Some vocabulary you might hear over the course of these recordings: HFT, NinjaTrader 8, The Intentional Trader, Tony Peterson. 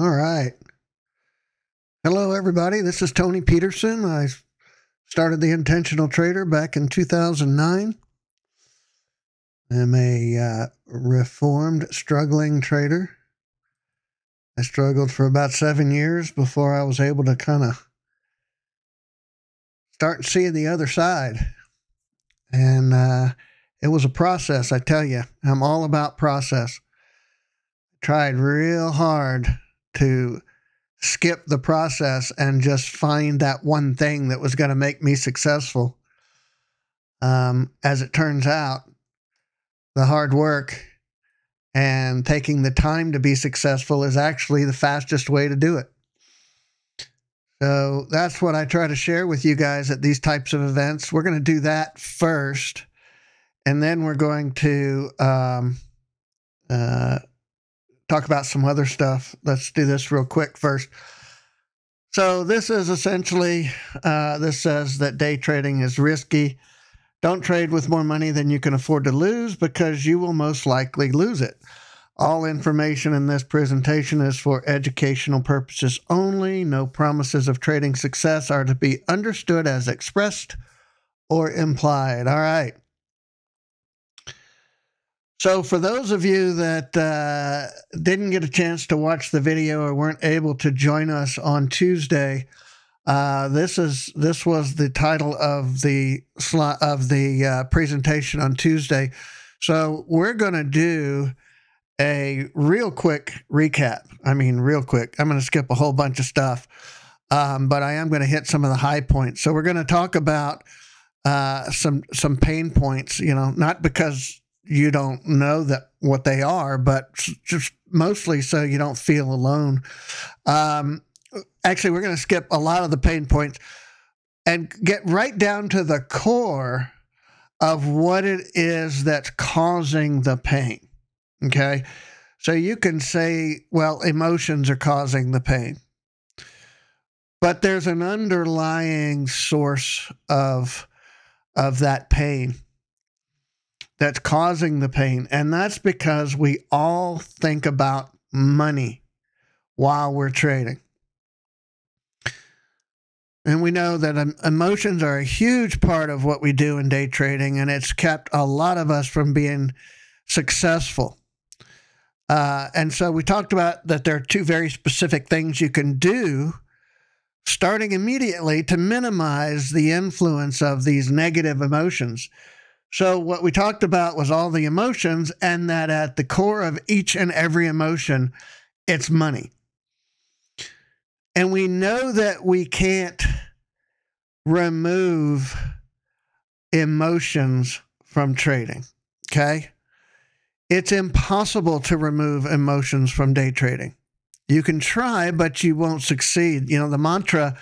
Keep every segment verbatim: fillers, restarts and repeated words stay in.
All right. Hello, everybody. This is Tony Peterson. I started The Intentional Trader back in two thousand nine. I'm a uh, reformed, struggling trader. I struggled for about seven years before I was able to kind of start seeing the other side. And uh, it was a process, I tell you. I'm all about process. Tried real hard to skip the process and just find that one thing that was going to make me successful. Um, as it turns out, the hard work and taking the time to be successful is actually the fastest way to do it. So that's what I try to share with you guys at these types of events. We're going to do that first, and then we're going to um, uh, talk about some other stuff. Let's do this real quick first. So this is essentially, uh, this says that day trading is risky. Don't trade with more money than you can afford to lose, because you will most likely lose it. All information in this presentation is for educational purposes only. No promises of trading success are to be understood as expressed or implied. All right. So for those of you that uh, didn't get a chance to watch the video or weren't able to join us on Tuesday, uh, this is this was the title of the slot of the uh, presentation on Tuesday. So we're going to do a real quick recap. I mean, real quick. I'm going to skip a whole bunch of stuff, um, but I am going to hit some of the high points. So we're going to talk about uh, some some pain points, you know, not because you don't know that what they are, but just mostly so you don't feel alone. Um, actually, we're going to skip a lot of the pain points and get right down to the core of what it is that's causing the pain. Okay, so you can say, well, emotions are causing the pain, but there's an underlying source of, of that pain that's causing the pain, and that's because we all think about money while we're trading. And we know that emotions are a huge part of what we do in day trading, and it's kept a lot of us from being successful. Uh, and so we talked about that there are two very specific things you can do starting immediately to minimize the influence of these negative emotions. So what we talked about was all the emotions, and that at the core of each and every emotion, it's money. And we know that we can't remove emotions from trading, okay? It's impossible to remove emotions from day trading. You can try, but you won't succeed. You know, the mantra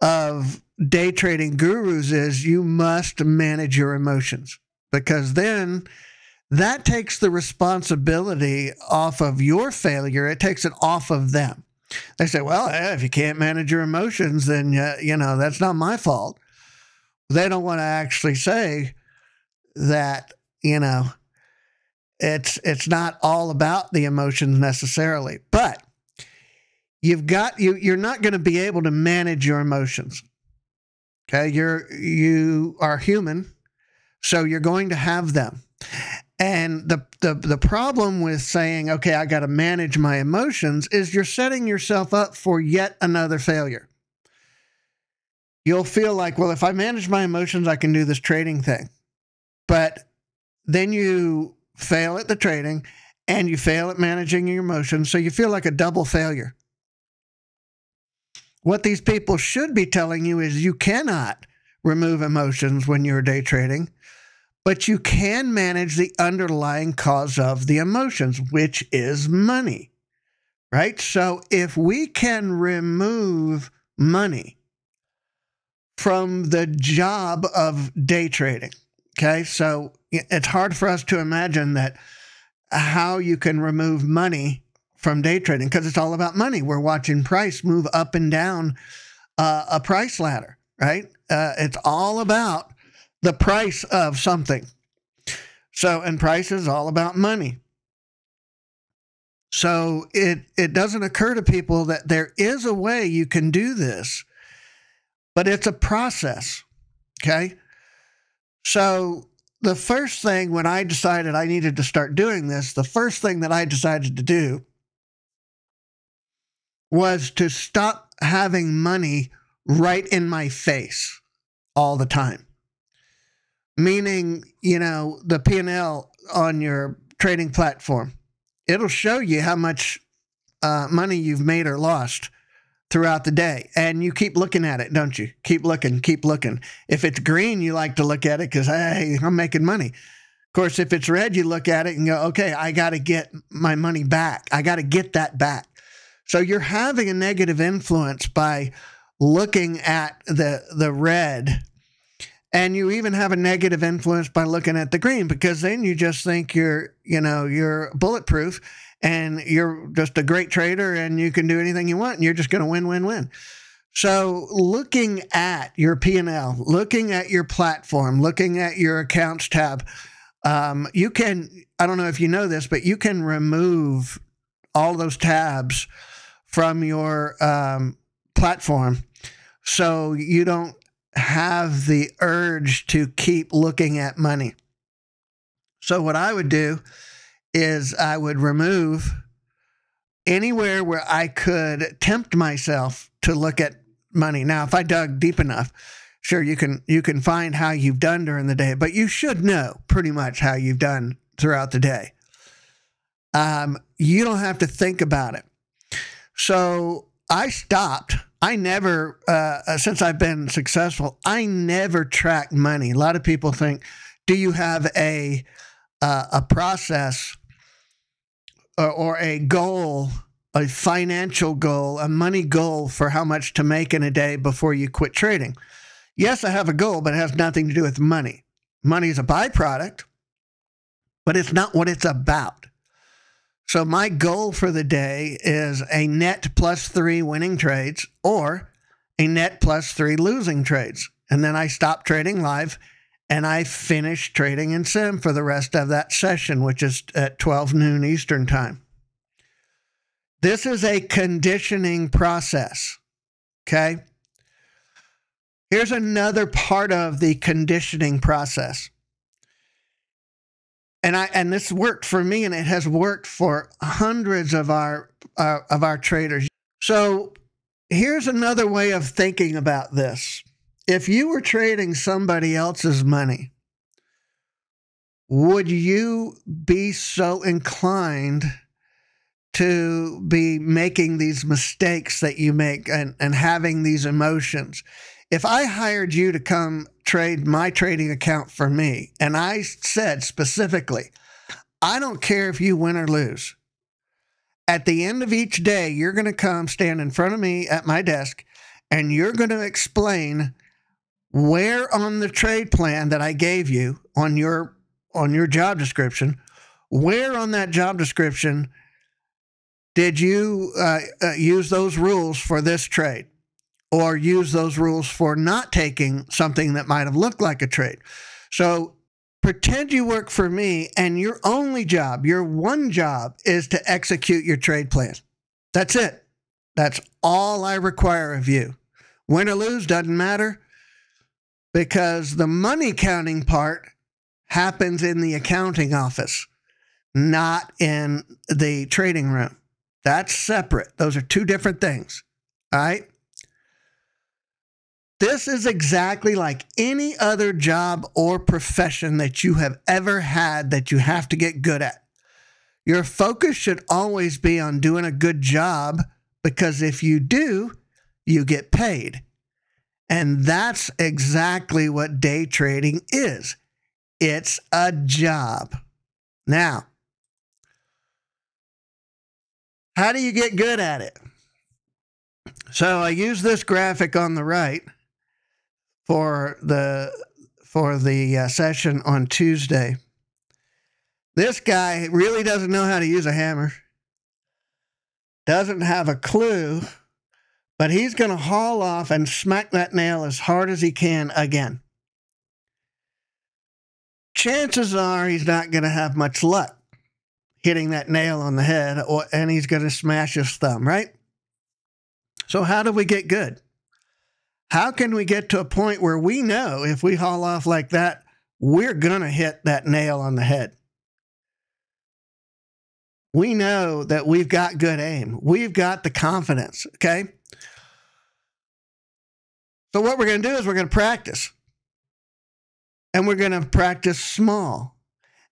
of day trading gurus is you must manage your emotions, because then that takes the responsibility off of your failure. It takes it off of them. They say, well, if you can't manage your emotions, then, you know, that's not my fault. They don't want to actually say that, you know, It's, it's not all about the emotions necessarily, but you've got, you, you're not going to be able to manage your emotions. Okay. You're, you are human. So you're going to have them. And the, the, the problem with saying, okay, I got to manage my emotions is you're setting yourself up for yet another failure. You'll feel like, well, if I manage my emotions, I can do this trading thing, but then you fail at the trading, and you fail at managing your emotions, so you feel like a double failure. What these people should be telling you is you cannot remove emotions when you're day trading, but you can manage the underlying cause of the emotions, which is money, right? So if we can remove money from the job of day trading, okay, so it's hard for us to imagine that how you can remove money from day trading, because it's all about money. We're watching price move up and down uh, a price ladder, right? Uh, it's all about the price of something. So, and price is all about money. So it, it doesn't occur to people that there is a way you can do this, but it's a process, okay? So the first thing when I decided I needed to start doing this, the first thing that I decided to do was to stop having money right in my face all the time. Meaning, you know, the P and L on your trading platform, it'll show you how much uh, money you've made or lost throughout the day. And you keep looking at it, don't you? Keep looking, keep looking. If it's green, you like to look at it because, hey, I'm making money. Of course, if it's red, you look at it and go, okay, I got to get my money back. I got to get that back. So you're having a negative influence by looking at the, the red. And you even have a negative influence by looking at the green, because then you just think you're, you know, you're bulletproof and you're just a great trader and you can do anything you want and you're just going to win, win, win. So looking at your P and L, looking at your platform, looking at your accounts tab, um, you can, I don't know if you know this, but you can remove all those tabs from your um, platform so you don't have the urge to keep looking at money. So what I would do is I would remove anywhere where I could tempt myself to look at money. Now, if I dug deep enough, sure, you can you can find how you've done during the day, but you should know pretty much how you've done throughout the day. Um, you don't have to think about it. So I stopped. I never, uh, since I've been successful, I never track money. A lot of people think, do you have a uh, a process or, or a goal, a financial goal, a money goal for how much to make in a day before you quit trading? Yes, I have a goal, but it has nothing to do with money. Money is a byproduct, but it's not what it's about. So my goal for the day is a net plus three winning trades or a net plus three losing trades. And then I stop trading live and I finish trading in sim for the rest of that session, which is at twelve noon Eastern time. This is a conditioning process, okay? Here's another part of the conditioning process. And I and this worked for me, and it has worked for hundreds of our uh, of our traders. So here's another way of thinking about this. If you were trading somebody else's money, would you be so inclined to be making these mistakes that you make and, and having these emotions? If I hired you to come trade my trading account for me, and I said specifically, I don't care if you win or lose. At the end of each day, you're going to come stand in front of me at my desk, and you're going to explain where on the trade plan that I gave you on your, on your job description, where on that job description did you uh, uh, use those rules for this trade, or use those rules for not taking something that might have looked like a trade. So pretend you work for me and your only job, your one job, is to execute your trade plan. That's it. That's all I require of you. Win or lose doesn't matter, because the money counting part happens in the accounting office, not in the trading room. That's separate. Those are two different things, all right? This is exactly like any other job or profession that you have ever had that you have to get good at. Your focus should always be on doing a good job, because if you do, you get paid. And that's exactly what day trading is. It's a job. Now, how do you get good at it? So I use this graphic on the right for the for the uh, session on Tuesday. This guy really doesn't know how to use a hammer, doesn't have a clue, but he's going to haul off and smack that nail as hard as he can again. Chances are he's not going to have much luck. hitting that nail on the head, or and he's going to smash his thumb, right? So how do we get good? How can we get to a point where we know if we haul off like that, we're going to hit that nail on the head? We know that we've got good aim. We've got the confidence, okay? So what we're going to do is we're going to practice. And we're going to practice small.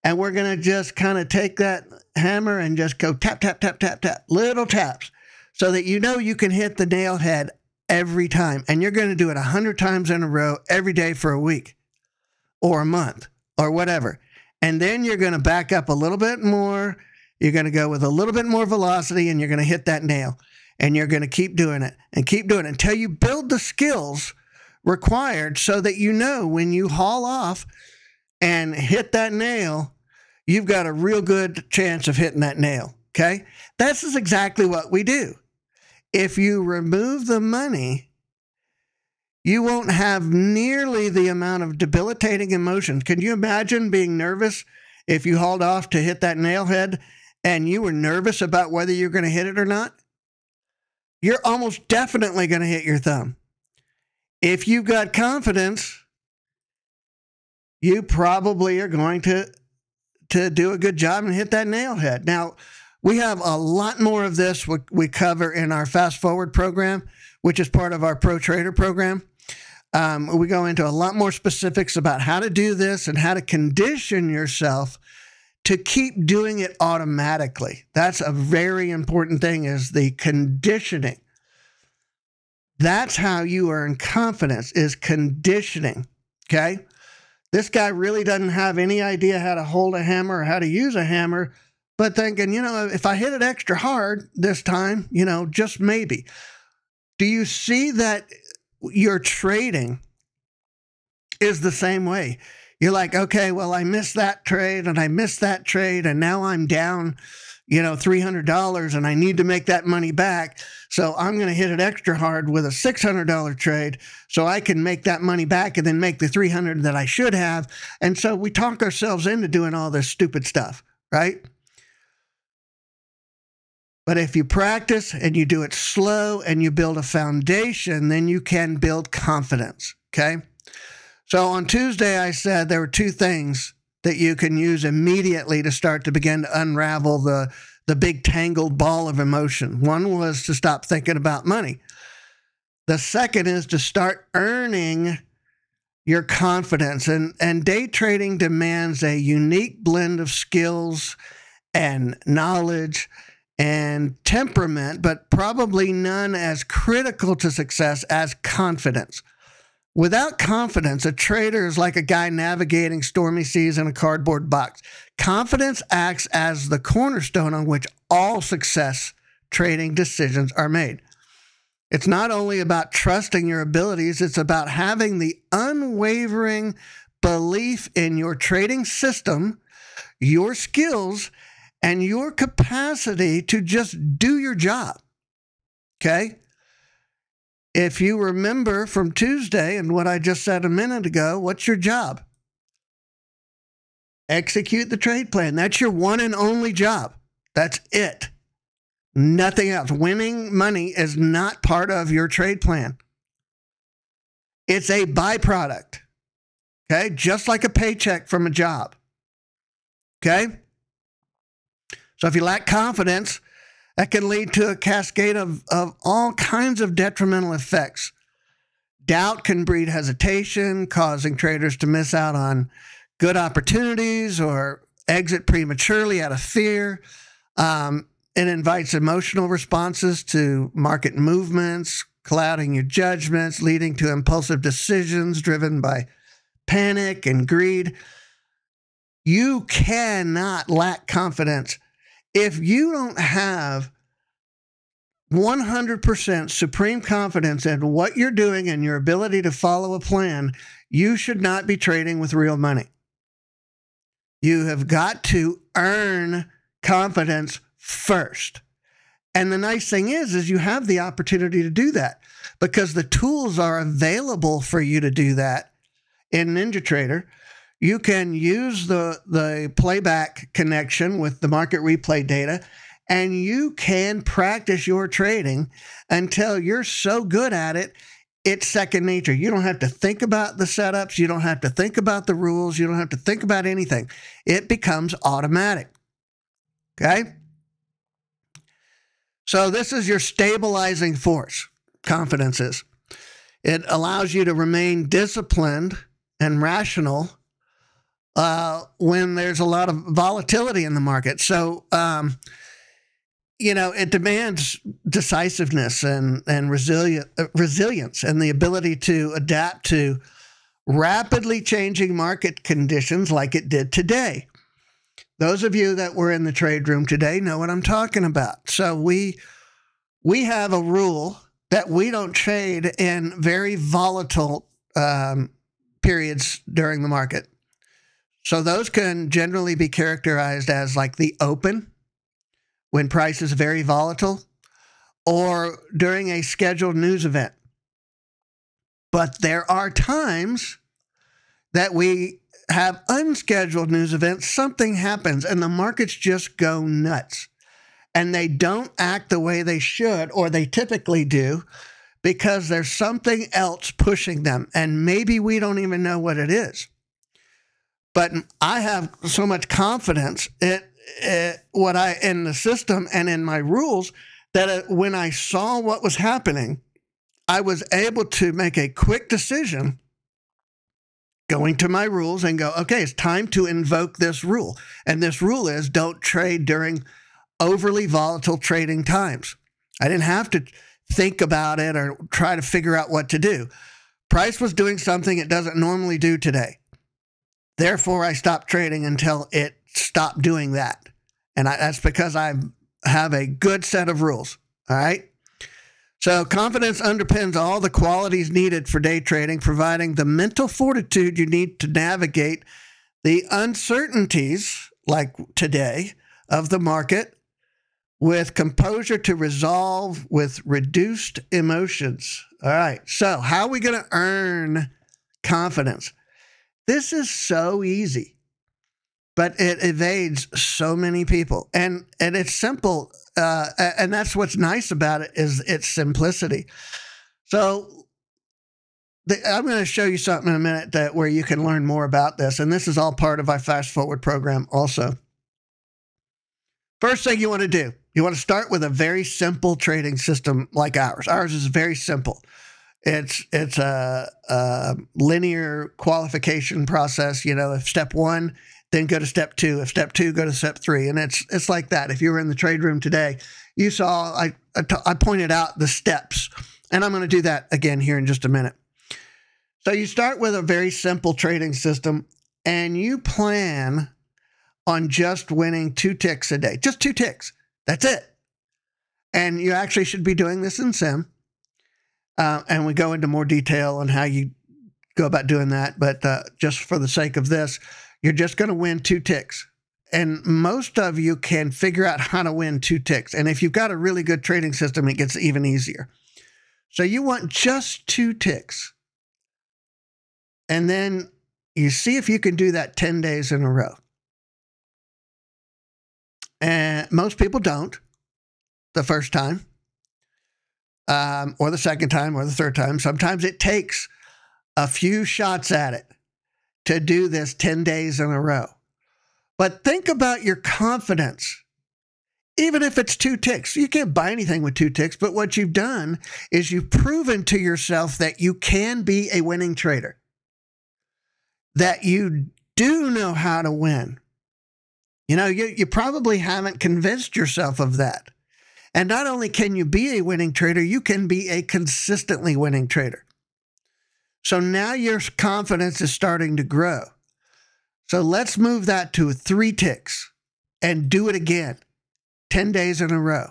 And we're going to just kind of take that hammer and just go tap, tap, tap, tap, tap, little taps, so that you know you can hit the nail head every time. And you're going to do it a hundred times in a row every day for a week or a month or whatever. And then you're going to back up a little bit more. You're going to go with a little bit more velocity, and you're going to hit that nail. And you're going to keep doing it and keep doing it until you build the skills required so that you know when you haul off and hit that nail, you've got a real good chance of hitting that nail, okay? This is exactly what we do. If you remove the money, you won't have nearly the amount of debilitating emotions. Can you imagine being nervous if you hauled off to hit that nail head and you were nervous about whether you're going to hit it or not? You're almost definitely going to hit your thumb. If you've got confidence, you probably are going to, to do a good job and hit that nail head. Now, we have a lot more of this we cover in our Fast Forward program, which is part of our Pro Trader program. Um, we go into a lot more specifics about how to do this and how to condition yourself to keep doing it automatically. That's a very important thing, is the conditioning. That's how you earn confidence, is conditioning, okay? This guy really doesn't have any idea how to hold a hammer or how to use a hammer, but thinking, you know, if I hit it extra hard this time, you know, just maybe. Do you see that your trading is the same way? You're like, okay, well, I missed that trade and I missed that trade and now I'm down, you know, three hundred dollars and I need to make that money back. So I'm going to hit it extra hard with a six hundred dollar trade so I can make that money back and then make the three hundred dollars that I should have. And so we talk ourselves into doing all this stupid stuff, right? But if you practice and you do it slow and you build a foundation, then you can build confidence, okay? So on Tuesday, I said there were two things that you can use immediately to start to begin to unravel the, the big tangled ball of emotion. One was to stop thinking about money. The second is to start earning your confidence. And, and day trading demands a unique blend of skills and knowledge and temperament, but probably none as critical to success as confidence. Without confidence, a trader is like a guy navigating stormy seas in a cardboard box. Confidence acts as the cornerstone on which all success trading decisions are made. It's not only about trusting your abilities, it's about having the unwavering belief in your trading system, your skills, and your capacity to just do your job, okay? If you remember from Tuesday and what I just said a minute ago, what's your job? Execute the trade plan. That's your one and only job. That's it. Nothing else. Winning money is not part of your trade plan. It's a byproduct, okay? Just like a paycheck from a job, okay? So if you lack confidence, that can lead to a cascade of, of all kinds of detrimental effects. Doubt can breed hesitation, causing traders to miss out on good opportunities or exit prematurely out of fear. Um, it invites emotional responses to market movements, clouding your judgments, leading to impulsive decisions driven by panic and greed. You cannot lack confidence. If you don't have one hundred percent supreme confidence in what you're doing and your ability to follow a plan, you should not be trading with real money. You have got to earn confidence first. And the nice thing is, is you have the opportunity to do that because the tools are available for you to do that in NinjaTrader. you can use the, the playback connection with the market replay data, and you can practice your trading until you're so good at it, it's second nature. You don't have to think about the setups. You don't have to think about the rules. You don't have to think about anything. It becomes automatic. Okay? So this is your stabilizing force, confidence is. It allows you to remain disciplined and rational uh, when there's a lot of volatility in the market. So, um, you know, it demands decisiveness and, and resilient, uh, resilience and the ability to adapt to rapidly changing market conditions like it did today. Those of you that were in the trade room today know what I'm talking about. So we we have a rule that we don't trade in very volatile um, periods during the market. So those can generally be characterized as like the open, when price is very volatile, or during a scheduled news event. But there are times that we have unscheduled news events, something happens, and the markets just go nuts. And they don't act the way they should, or they typically do, because there's something else pushing them. And maybe we don't even know what it is. But I have so much confidence in, in, what I, in the system and in my rules that when I saw what was happening, I was able to make a quick decision going to my rules and go, okay, it's time to invoke this rule. And this rule is don't trade during overly volatile trading times. I didn't have to think about it or try to figure out what to do. Price was doing something it doesn't normally do today. Therefore, I stopped trading until it stopped doing that. And I, that's because I have a good set of rules, all right? So confidence underpins all the qualities needed for day trading, providing the mental fortitude you need to navigate the uncertainties, like today, of the market with composure to resolve with reduced emotions. All right, so how are we going to earn confidence? This is so easy, but it evades so many people, and, and it's simple. Uh, and that's what's nice about it is its simplicity. So the, I'm going to show you something in a minute that where you can learn more about this. And this is all part of our Fast Forward program also. First thing you want to do, you want to start with a very simple trading system like ours. Ours is very simple. It's, it's a, a linear qualification process. You know, if step one, then go to step two. If step two, go to step three. And it's it's like that. If you were in the trade room today, you saw I, I, t I pointed out the steps. And I'm going to do that again here in just a minute. So you start with a very simple trading system, and you plan on just winning two ticks a day. Just two ticks. That's it. And you actually should be doing this in Sim. Uh, and we go into more detail on how you go about doing that. But uh, just for the sake of this, you're just going to win two ticks. And most of you can figure out how to win two ticks. And if you've got a really good trading system, it gets even easier. So you want just two ticks. And then you see if you can do that ten days in a row. And most people don't the first time, um, or the second time, or the third time. Sometimes it takes a few shots at it to do this ten days in a row. But think about your confidence, even if it's two ticks. You can't buy anything with two ticks, but what you've done is you've proven to yourself that you can be a winning trader, that you do know how to win. You know, you, you probably haven't convinced yourself of that. And not only can you be a winning trader, you can be a consistently winning trader. So now your confidence is starting to grow. So let's move that to three ticks and do it again, ten days in a row.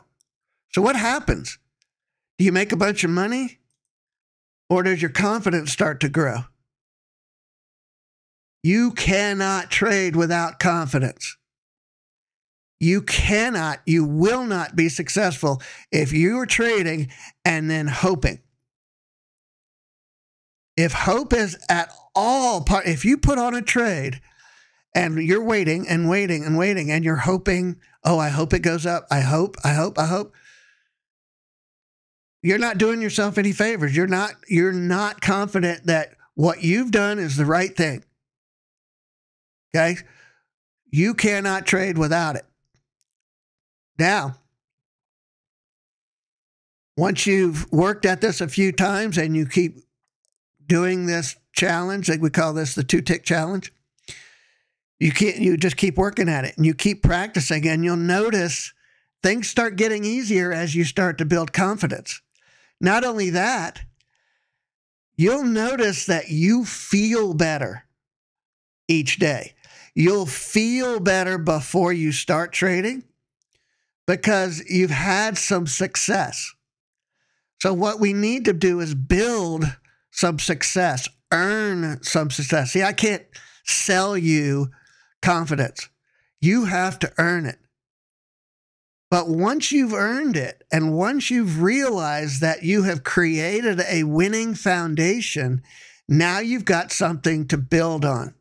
So what happens? Do you make a bunch of money, or does your confidence start to grow? You cannot trade without confidence. You cannot, you will not be successful if you are trading and then hoping. If hope is at all part, if you put on a trade and you're waiting and waiting and waiting and you're hoping, oh, I hope it goes up. I hope, I hope, I hope. You're not doing yourself any favors. You're not, you're not confident that what you've done is the right thing. Okay? You cannot trade without it. Now, once you've worked at this a few times and you keep doing this challenge, like we call this the two-tick challenge, you can't, you just keep working at it and you keep practicing, and you'll notice things start getting easier as you start to build confidence. Not only that, you'll notice that you feel better each day. You'll feel better before you start trading because you've had some success. So what we need to do is build some success, earn some success. See, I can't sell you confidence. You have to earn it. But once you've earned it, and once you've realized that you have created a winning foundation, now you've got something to build on.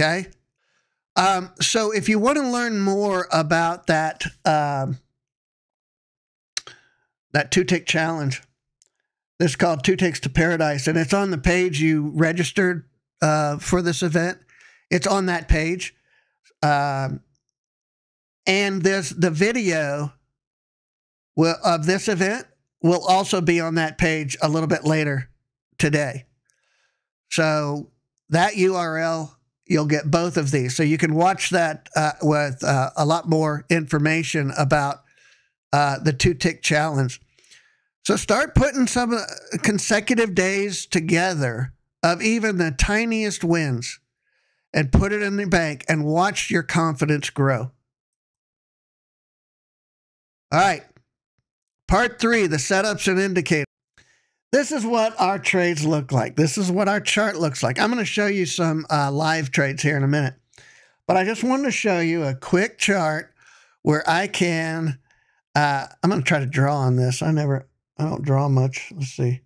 Okay? Um, so if you want to learn more about that, um, that two-tick challenge, this is called Two Ticks to Paradise, and it's on the page you registered uh, for this event. It's on that page. Um, And this, the video will, of this event will also be on that page a little bit later today. So that U R L, you'll get both of these. So you can watch that uh, with uh, a lot more information about uh, the two-tick challenge. So start putting some consecutive days together of even the tiniest wins and put it in the bank and watch your confidence grow. All right, part three, the setups and indicators. This is what our trades look like. This is what our chart looks like. I'm going to show you some uh, live trades here in a minute, but I just wanted to show you a quick chart where I can, uh, I'm going to try to draw on this. I never, I don't draw much. Let's see.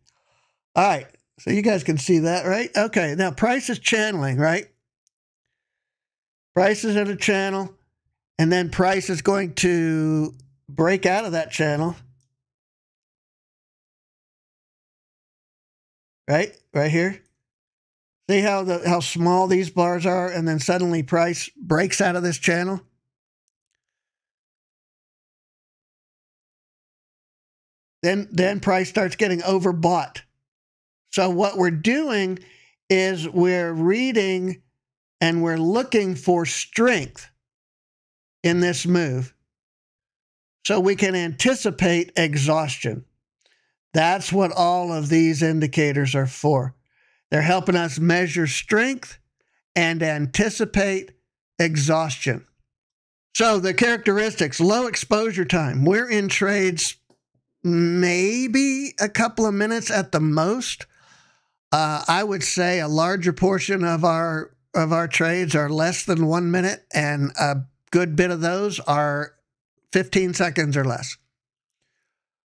All right, so you guys can see that, right? Okay, now price is channeling, right? Price is in a channel, and then price is going to break out of that channel, right? Right here. See how the how small these bars are, and then suddenly price breaks out of this channel. Then then price starts getting overbought. So what we're doing is we're reading and we're looking for strength in this move, so we can anticipate exhaustion. That's what all of these indicators are for. They're helping us measure strength and anticipate exhaustion. So the characteristics, low exposure time. We're in trades maybe a couple of minutes at the most. Uh, I would say a larger portion of our, of our trades are less than one minute, and a good bit of those are fifteen seconds or less.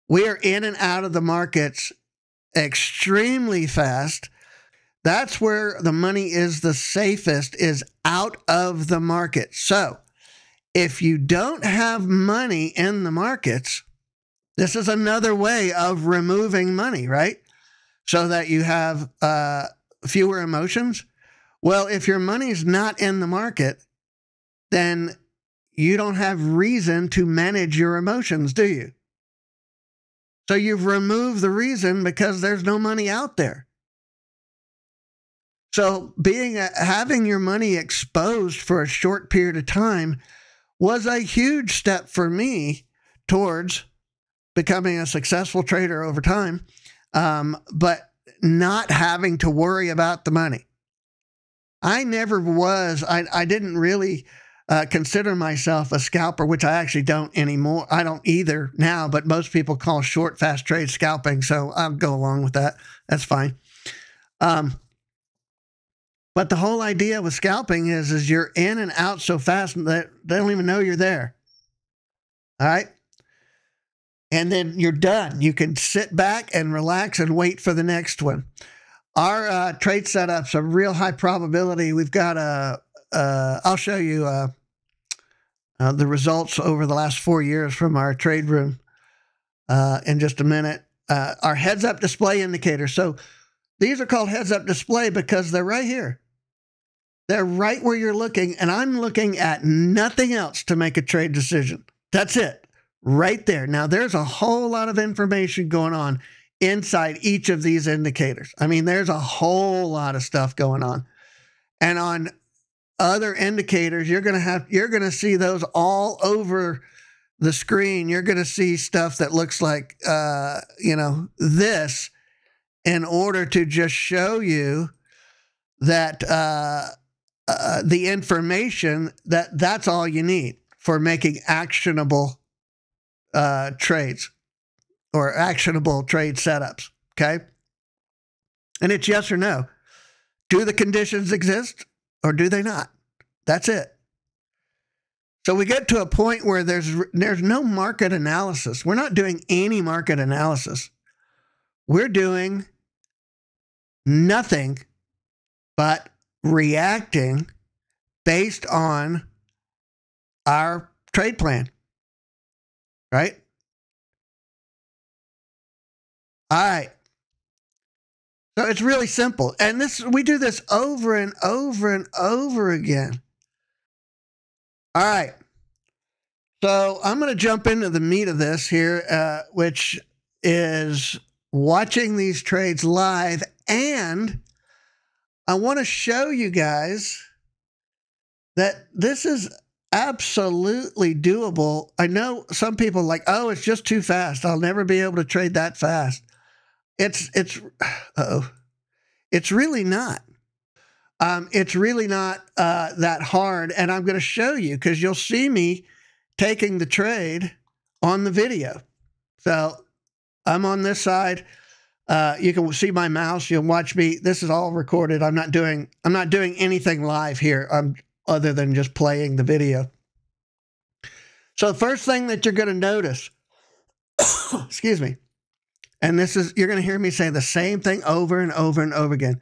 We are in and out of the markets extremely fast. That's where the money is the safest, is out of the market. So if you don't have money in the markets, this is another way of removing money, right? So that you have uh, fewer emotions. Well, if your money's not in the market, then you don't have reason to manage your emotions, do you? So you've removed the reason because there's no money out there. So being a, having your money exposed for a short period of time was a huge step for me towards becoming a successful trader over time, um, but not having to worry about the money. I never was, I, I didn't really... Uh, consider myself a scalper, which I actually don't anymore. I don't either now, but most people call short, fast trade scalping, so I'll go along with that. That's fine. Um, but the whole idea with scalping is, is you're in and out so fast that they don't even know you're there. All right? And then you're done. You can sit back and relax and wait for the next one. Our uh, trade setups are real high probability. We've got a, uh, I'll show you uh, uh, the results over the last four years from our trade room uh, in just a minute. Uh, our heads up display indicator. So these are called heads up display because they're right here. They're right where you're looking, and I'm looking at nothing else to make a trade decision. That's it, right there. Now, there's a whole lot of information going on inside each of these indicators. I mean, there's a whole lot of stuff going on. And on other indicators, you're going to have, you're going to see those all over the screen. You're going to see stuff that looks like, uh, you know, this, in order to just show you that uh, uh, the information, that that's all you need for making actionable uh, trades or actionable trade setups, okay? And it's yes or no. Do the conditions exist or do they not? That's it. So we get to a point where there's, there's no market analysis. We're not doing any market analysis. We're doing nothing but reacting based on our trade plan, right? All right. So it's really simple. And this, we do this over and over and over again. All right. So I'm going to jump into the meat of this here, uh, which is watching these trades live. And I want to show you guys that this is absolutely doable. I know some people are like, oh, it's just too fast. I'll never be able to trade that fast. It's, it's, uh-oh, it's really not. Um, it's really not uh, that hard. And I'm going to show you because you'll see me taking the trade on the video. So I'm on this side. Uh, you can see my mouse. You'll watch me. This is all recorded. I'm not doing, I'm not doing anything live here. I'm other than just playing the video. So the first thing that you're going to notice, excuse me, and this is, you're going to hear me say the same thing over and over and over again,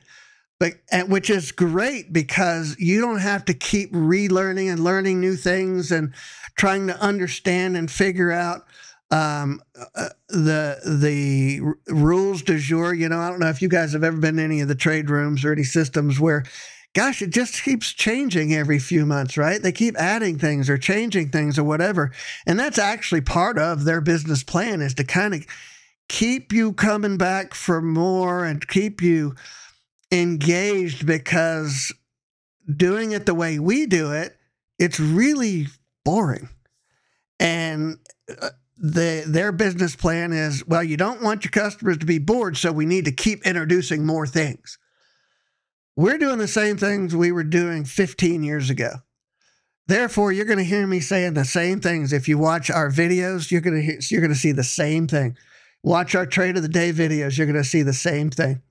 but and, which is great because you don't have to keep relearning and learning new things and trying to understand and figure out um, uh, the the rules du jour. You know, I don't know if you guys have ever been to any of the trade rooms or any systems where, gosh, it just keeps changing every few months, right? They keep adding things or changing things or whatever. And that's actually part of their business plan, is to kind of keep you coming back for more and keep you engaged, because doing it the way we do it, it's really boring. And the, their business plan is, well, you don't want your customers to be bored, so we need to keep introducing more things. We're doing the same things we were doing fifteen years ago. Therefore, you're going to hear me saying the same things. If you watch our videos, you're going to hear, you're going to see the same thing. Watch our trade of the day videos, you're going to see the same thing.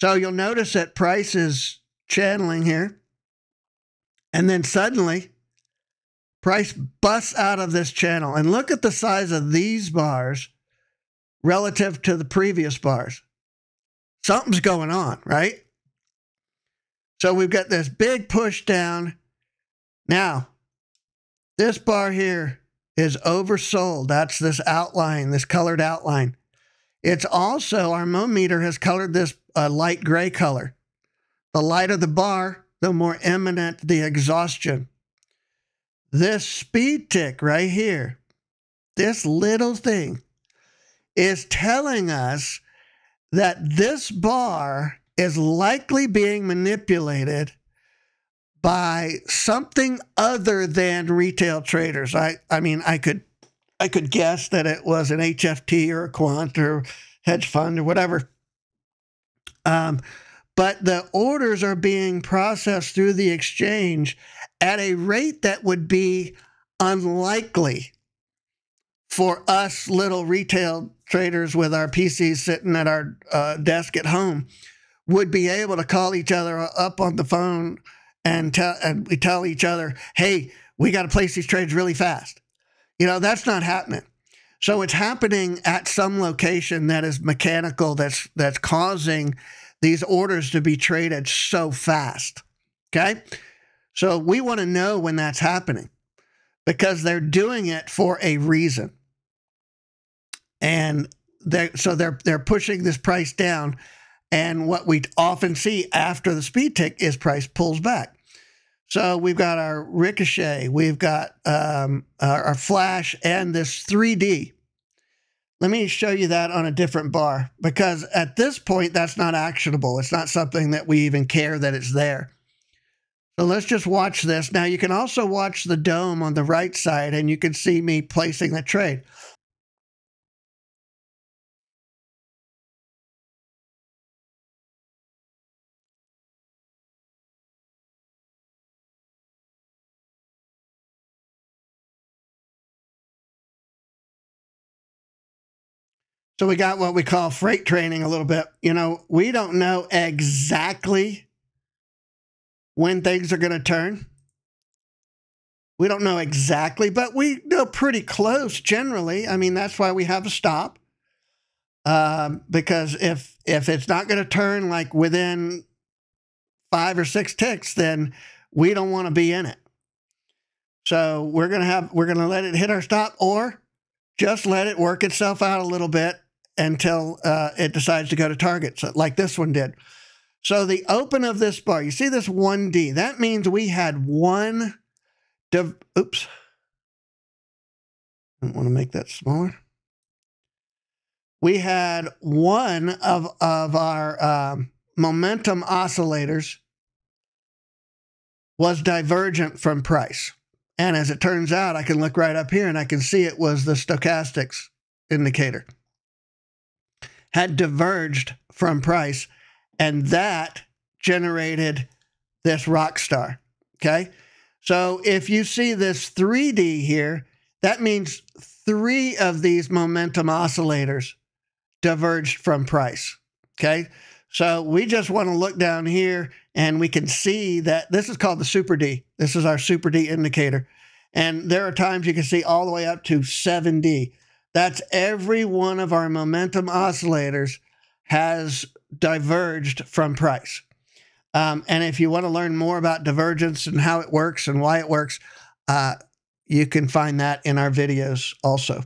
So you'll notice that price is channeling here. And then suddenly, price busts out of this channel. And look at the size of these bars relative to the previous bars. Something's going on, right? So we've got this big push down. Now, this bar here is oversold. That's this outline, this colored outline. It's also, our Mometer has colored this uh, light gray color. The lighter the bar, the more imminent the exhaustion. This speed tick right here, this little thing, is telling us that this bar is likely being manipulated by something other than retail traders. I, I mean, I could, I could guess that it was an H F T or a quant or hedge fund or whatever. Um, but the orders are being processed through the exchange at a rate that would be unlikely for us little retail traders with our P Cs sitting at our uh, desk at home. Would be able to call each other up on the phone and tell, and we tell each other, hey, we got to place these trades really fast. You know, that's not happening. So it's happening at some location that is mechanical, that's, that's causing these orders to be traded so fast, okay? So we want to know when that's happening because they're doing it for a reason. And they're, so they're, they're pushing this price down. And what we often see after the speed tick is price pulls back. So we've got our ricochet, we've got um, our, our flash and this three D. Let me show you that on a different bar because at this point, that's not actionable. It's not something that we even care that it's there. So let's just watch this. Now you can also watch the dome on the right side and you can see me placing the trade. So we got what we call freight training a little bit. You know, we don't know exactly when things are going to turn. We don't know exactly, but we know pretty close generally. I mean, that's why we have a stop. Um, because if, if it's not going to turn like within five or six ticks, then we don't want to be in it. So we're going to have, we're going to let it hit our stop or just let it work itself out a little bit until uh, it decides to go to target, so, like this one did. So the open of this bar, you see this one D, that means we had one, div oops, I don't want to make that smaller. We had one of, of our um, momentum oscillators was divergent from price. And as it turns out, I can look right up here and I can see it was the stochastics indicator had diverged from price. And that generated this rock star. Okay. So if you see this three D here, that means three of these momentum oscillators diverged from price. Okay. So we just want to look down here and we can see that this is called the super D. This is our super D indicator. And there are times you can see all the way up to seven D. That's every one of our momentum oscillators has diverged from price. Um, and if you want to learn more about divergence and how it works and why it works, uh, you can find that in our videos also.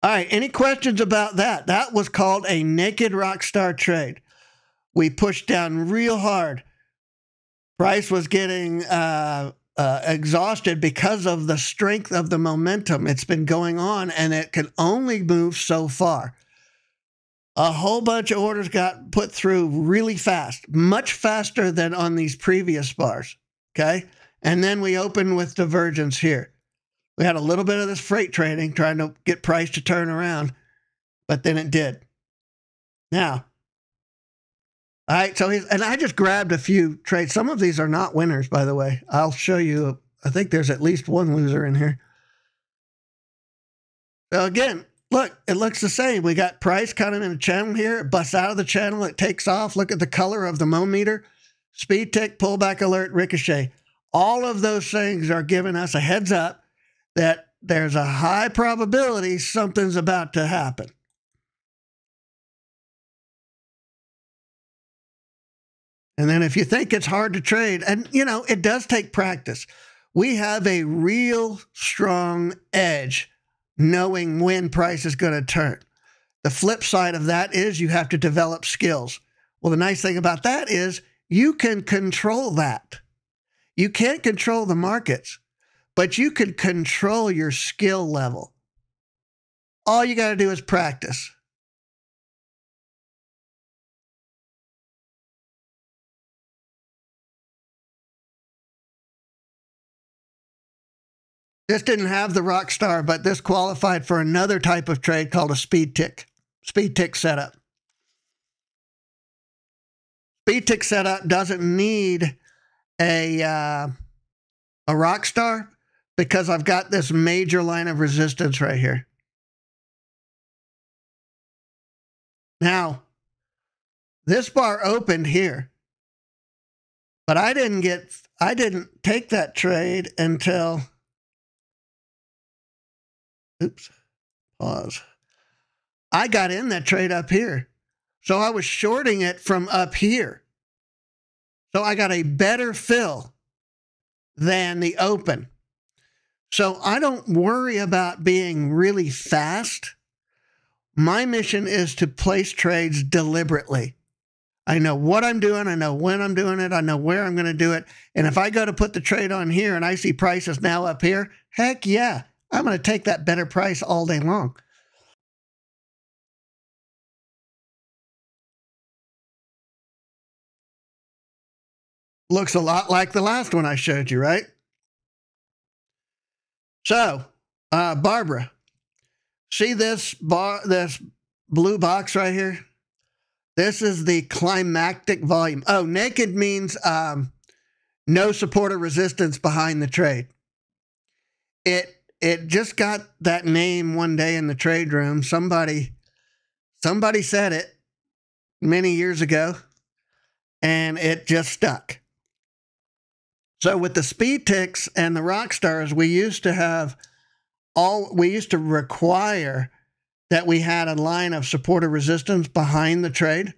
All right, any questions about that? That was called a naked rock star trade. We pushed down real hard. Price was getting uh, uh, exhausted because of the strength of the momentum. It's been going on, and it can only move so far. A whole bunch of orders got put through really fast, much faster than on these previous bars, okay? And then we opened with divergence here. We had a little bit of this freight trading, trying to get price to turn around, but then it did. Now, all right, so he's, and I just grabbed a few trades. Some of these are not winners, by the way. I'll show you, I think there's at least one loser in here. So again, look, it looks the same. We got price kind of in a channel here. It busts out of the channel, it takes off. Look at the color of the momentum, speed tick, pullback alert, ricochet. All of those things are giving us a heads up that there's a high probability something's about to happen. And then if you think it's hard to trade, and you know, it does take practice. We have a real strong edge knowing when price is going to turn. The flip side of that is you have to develop skills. Well, the nice thing about that is you can control that. You can't control the markets, but you can control your skill level. All you got to do is practice. This didn't have the rock star, but this qualified for another type of trade called a speed tick, speed tick setup. Speed tick setup doesn't need a, uh, a rock star, because I've got this major line of resistance right here. Now, this bar opened here, but I didn't get, I didn't take that trade until, oops, pause. I got in that trade up here. So I was shorting it from up here. So I got a better fill than the open. So I don't worry about being really fast. My mission is to place trades deliberately. I know what I'm doing. I know when I'm doing it. I know where I'm going to do it. And if I go to put the trade on here and I see prices now up here, heck yeah, I'm going to take that better price all day long. Looks a lot like the last one I showed you, right? So, uh, Barbara, see this bar, this blue box right here? This is the climactic volume. Oh, naked means um, no support or resistance behind the trade. It it just got that name one day in the trade room. Somebody somebody said it many years ago, and it just stuck. So with the speed ticks and the rock stars, we used to have all, we used to require that we had a line of support or resistance behind the trade.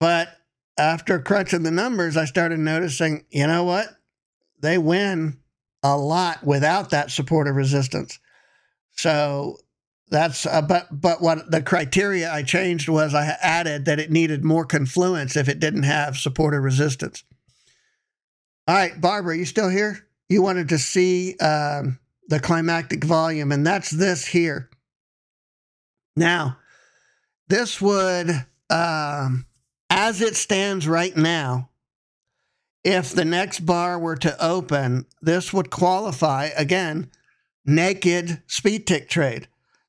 But after crunching the numbers, I started noticing, you know what? They win a lot without that support or resistance. So that's, uh, but, but what the criteria I changed was I added that it needed more confluence if it didn't have support or resistance. All right, Barbara, you still here? You wanted to see um, the climactic volume, and that's this here. Now, this would, um, as it stands right now, if the next bar were to open, this would qualify, again, naked speed tick trade.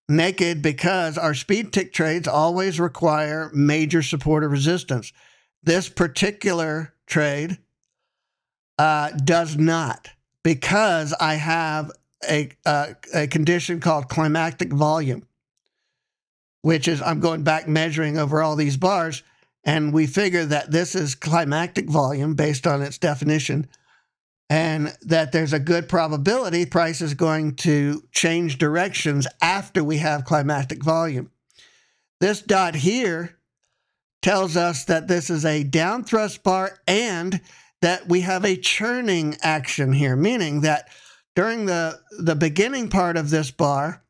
Naked because our speed tick trades always require major support or resistance. This particular trade Uh, does not, because I have a, uh, a condition called climactic volume, which is I'm going back measuring over all these bars, and we figure that this is climactic volume based on its definition, and that there's a good probability price is going to change directions after we have climactic volume. This dot here tells us that this is a down thrust bar and that we have a churning action here, meaning that during the, the beginning part of this bar,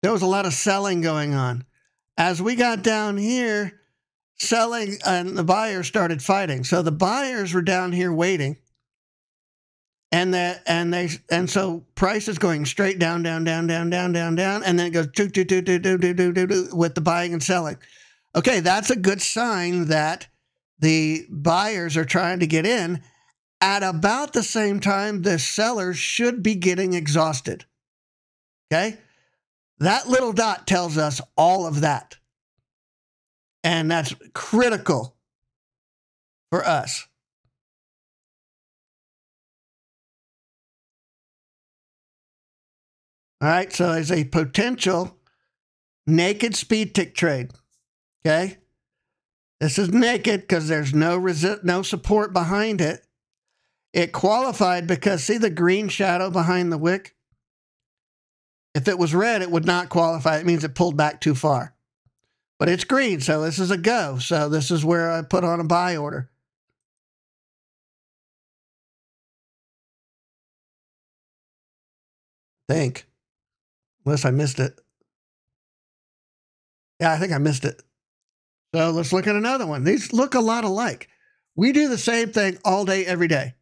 there was a lot of selling going on. As we got down here, selling and the buyers started fighting. So the buyers were down here waiting. And that and they and so price is going straight down, down, down, down, down, down, down, and then it goes do do do do do do do do do with the buying and selling. Okay, that's a good sign that the buyers are trying to get in. At about the same time, the sellers should be getting exhausted. Okay? That little dot tells us all of that. And that's critical for us. All right, so there's a potential naked speed tick trade. Okay? This is naked because there's no resist, no support behind it. It qualified because, see the green shadow behind the wick? If it was red, it would not qualify. It means it pulled back too far. But it's green, so this is a go. So this is where I put on a buy order. I think. Unless I missed it. Yeah, I think I missed it. So let's look at another one. These look a lot alike. We do the same thing all day, every day.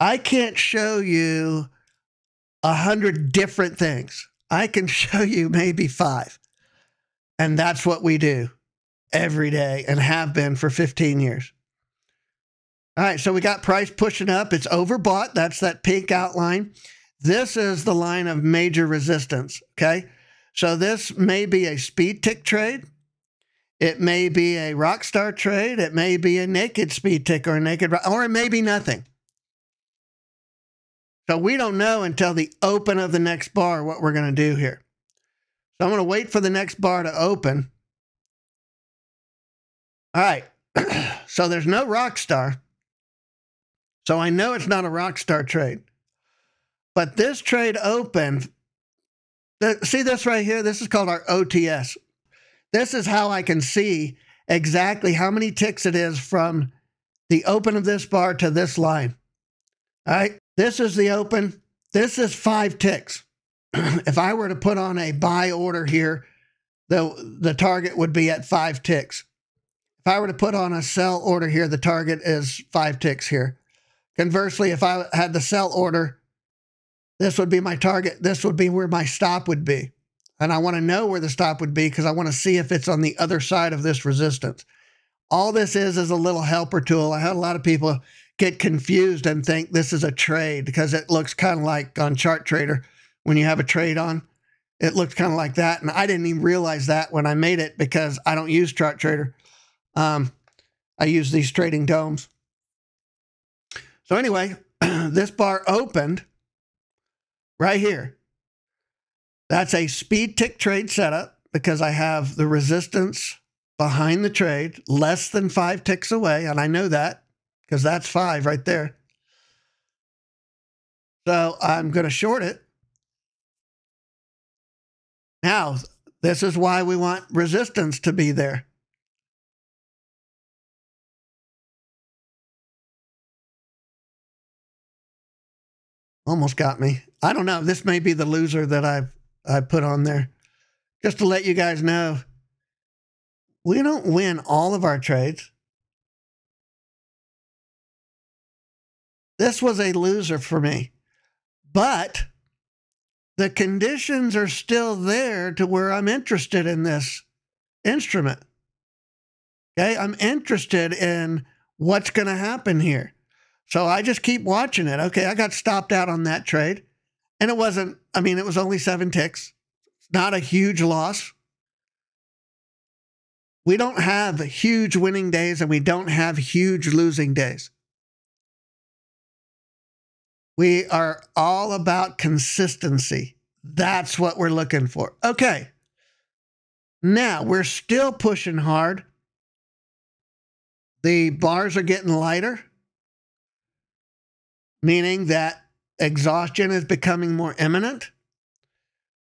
I can't show you a hundred different things. I can show you maybe five. And that's what we do every day and have been for fifteen years. All right, so we got price pushing up. It's overbought. That's that pink outline. This is the line of major resistance, okay? So this may be a speed tick trade. It may be a rock star trade. It may be a naked speed tick or a naked rock, or it may be nothing. So we don't know until the open of the next bar what we're going to do here. So I'm going to wait for the next bar to open. All right. So there's no rock star. So I know it's not a rock star trade. But this trade opened. See this right here? This is called our O T S. This is how I can see exactly how many ticks it is from the open of this bar to this line. All right, this is the open. This is five ticks. If I were to put on a buy order here, the, the target would be at five ticks. If I were to put on a sell order here, the target is five ticks here. Conversely, if I had the sell order, this would be my target. This would be where my stop would be. And I want to know where the stop would be because I want to see if it's on the other side of this resistance. All this is is a little helper tool. I had a lot of people get confused and think this is a trade because it looks kind of like on Chart Trader when you have a trade on. It looks kind of like that. And I didn't even realize that when I made it because I don't use Chart Trader. Um, I use these trading domes. So anyway, this bar opened right here. That's a speed tick trade setup because I have the resistance behind the trade less than five ticks away. And I know that because that's five right there. So I'm going to short it. Now, this is why we want resistance to be there. Almost got me. I don't know. This may be the loser that I've I put on there. Just to let you guys know, we don't win all of our trades. This was a loser for me. But the conditions are still there to where I'm interested in this instrument. Okay, I'm interested in what's going to happen here. So I just keep watching it. Okay, I got stopped out on that trade. And it wasn't, I mean, it was only seven ticks. It's not a huge loss. We don't have huge winning days and we don't have huge losing days. We are all about consistency. That's what we're looking for. Okay. Now, we're still pushing hard. The bars are getting lighter, meaning that exhaustion is becoming more imminent.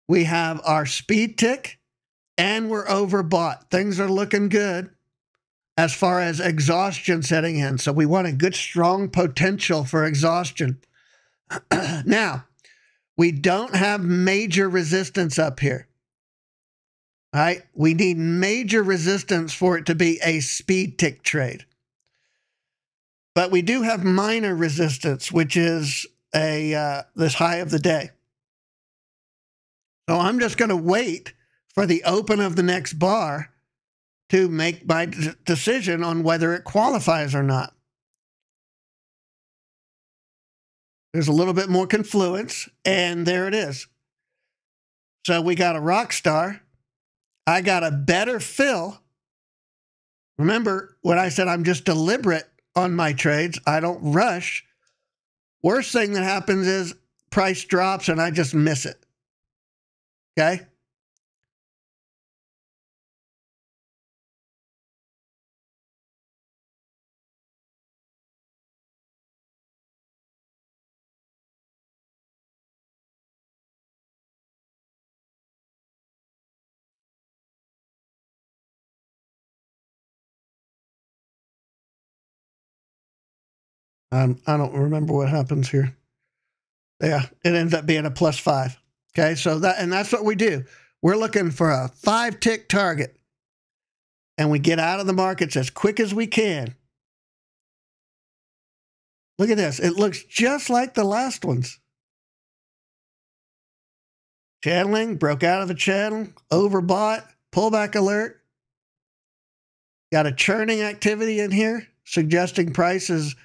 We have our speed tick and we're overbought. Things are looking good as far as exhaustion setting in. So we want a good, strong potential for exhaustion. Now, we don't have major resistance up here. All right. We need major resistance for it to be a speed tick trade. But we do have minor resistance, which is a uh, this high of the day. So I'm just going to wait for the open of the next bar to make my decision on whether it qualifies or not. There's a little bit more confluence, and there it is. So we got a rock star. I got a better fill. Remember when I said I'm just deliberate on my trades, I don't rush. Worst thing that happens is price drops and I just miss it. Okay? Um, I don't remember what happens here. Yeah, it ends up being a plus five. Okay, so that, and that's what we do. We're looking for a five tick target. And we get out of the markets as quick as we can. Look at this. It looks just like the last ones. Channeling, broke out of a channel, overbought, pullback alert. Got a churning activity in here, suggesting prices.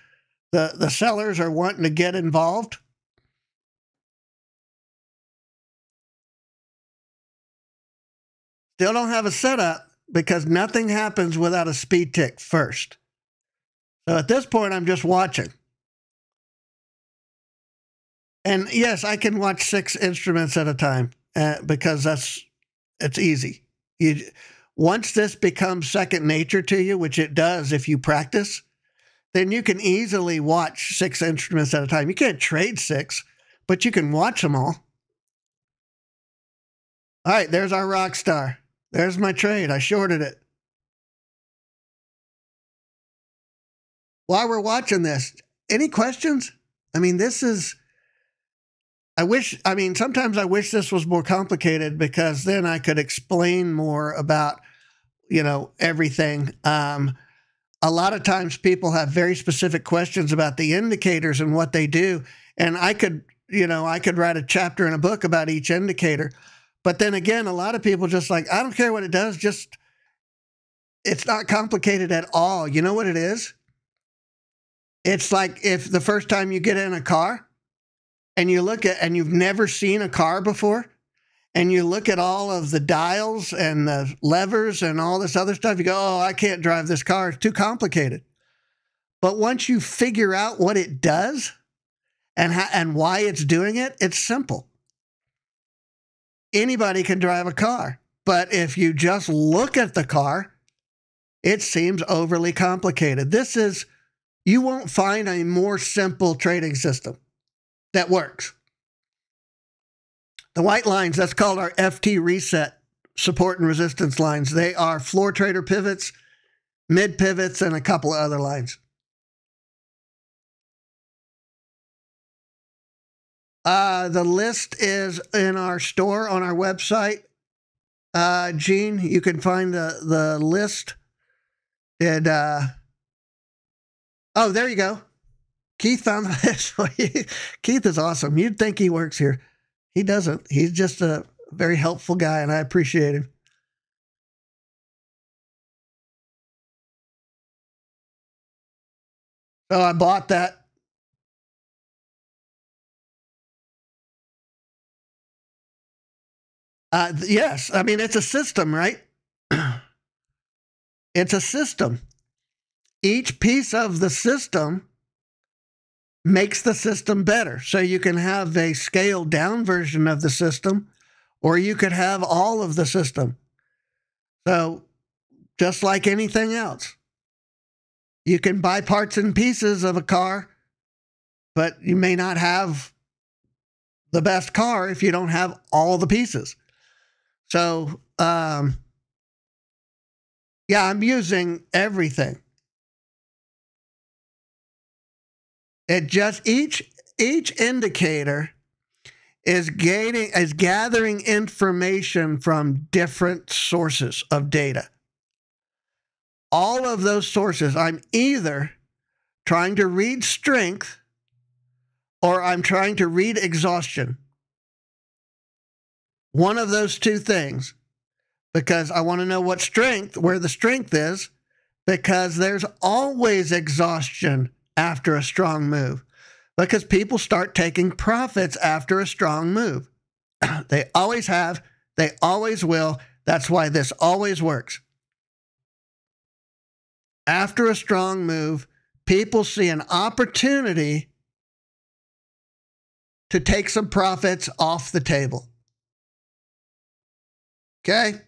The, the sellers are wanting to get involved. Still don't have a setup because nothing happens without a speed tick first. So at this point, I'm just watching. And yes, I can watch six instruments at a time uh, because that's it's easy. You, once this becomes second nature to you, which it does if you practice, then you can easily watch six instruments at a time. You can't trade six, but you can watch them all. All right, there's our rock star. There's my trade. I shorted it. While we're watching this, any questions? I mean, this is, I wish, I mean, sometimes I wish this was more complicated because then I could explain more about, you know, everything. Um, a lot of times people have very specific questions about the indicators and what they do. And I could, you know, I could write a chapter in a book about each indicator. But then again, a lot of people just like, I don't care what it does. Just, it's not complicated at all. You know what it is? It's like if the first time you get in a car and you look at, and you've never seen a car before, and you look at all of the dials and the levers and all this other stuff, you go, oh, I can't drive this car. It's too complicated. But once you figure out what it does and how, and why it's doing it, it's simple. Anybody can drive a car. But if you just look at the car, it seems overly complicated. This is, you won't find a more simple trading system that works. The white lines, that's called our F T reset support and resistance lines. They are floor trader pivots, mid pivots, and a couple of other lines. Uh, the list is in our store on our website. Uh, Gene, you can find the, the list. Did, uh, oh, there you go. Keith found the list for you. Keith is awesome. You'd think he works here. He doesn't. He's just a very helpful guy, and I appreciate him. So I bought that. Uh, yes, I mean, it's a system, right? It's a system. Each piece of the system makes the system better. So you can have a scaled down version of the system, or you could have all of the system. So just like anything else, you can buy parts and pieces of a car, but you may not have the best car if you don't have all the pieces. So, um, yeah, I'm using everything. It just, each each indicator is gating, is gathering information from different sources of data. All of those sources, I'm either trying to read strength or I'm trying to read exhaustion. One of those two things, because I want to know what strength, where the strength is, because there's always exhaustion after a strong move, because people start taking profits after a strong move. They always have, they always will. That's why this always works. After a strong move, people see an opportunity to take some profits off the table. Okay?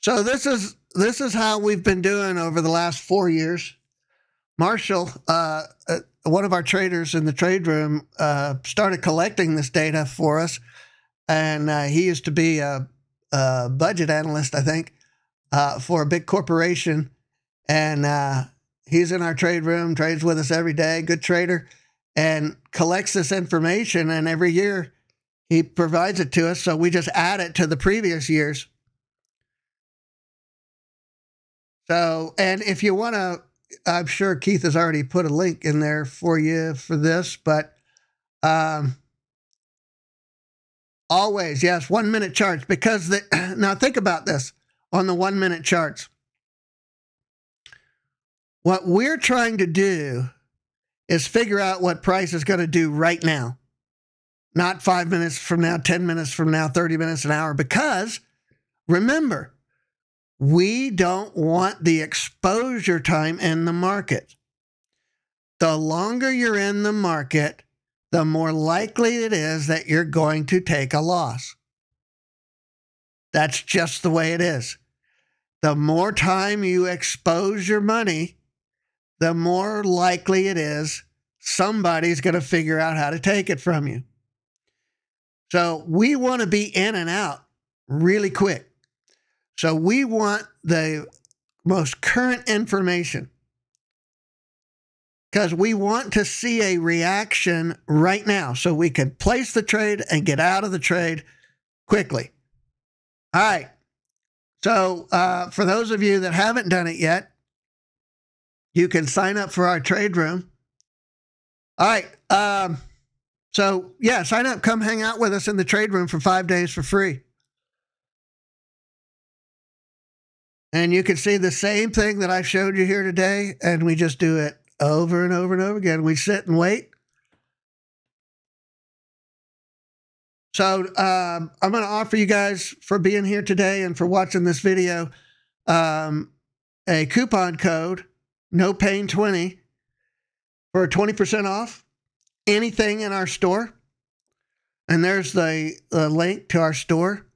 So this is, this is how we've been doing over the last four years. Marshall, uh, uh, one of our traders in the trade room, uh, started collecting this data for us. And uh, he used to be a, a budget analyst, I think, uh, for a big corporation. And uh, he's in our trade room, trades with us every day, good trader, and collects this information. And every year he provides it to us. So we just add it to the previous years. So, and if you want to, I'm sure Keith has already put a link in there for you for this, but um, always, yes, one minute charts, because the, now think about this on the one minute charts. What we're trying to do is figure out what price is going to do right now, not five minutes from now, ten minutes from now, thirty minutes, an hour, because remember, we don't want the exposure time in the market. The longer you're in the market, the more likely it is that you're going to take a loss. That's just the way it is. The more time you expose your money, the more likely it is somebody's going to figure out how to take it from you. So we want to be in and out really quick. So we want the most current information because we want to see a reaction right now so we can place the trade and get out of the trade quickly. All right. So uh, for those of you that haven't done it yet, you can sign up for our trade room. All right. Um, so, yeah, sign up. Come hang out with us in the trade room for five days for free. And you can see the same thing that I showed you here today, and we just do it over and over and over again. We sit and wait. So um, I'm going to offer you guys for being here today and for watching this video um, a coupon code, NOPAIN twenty, for twenty percent off anything in our store. And there's the, the link to our store.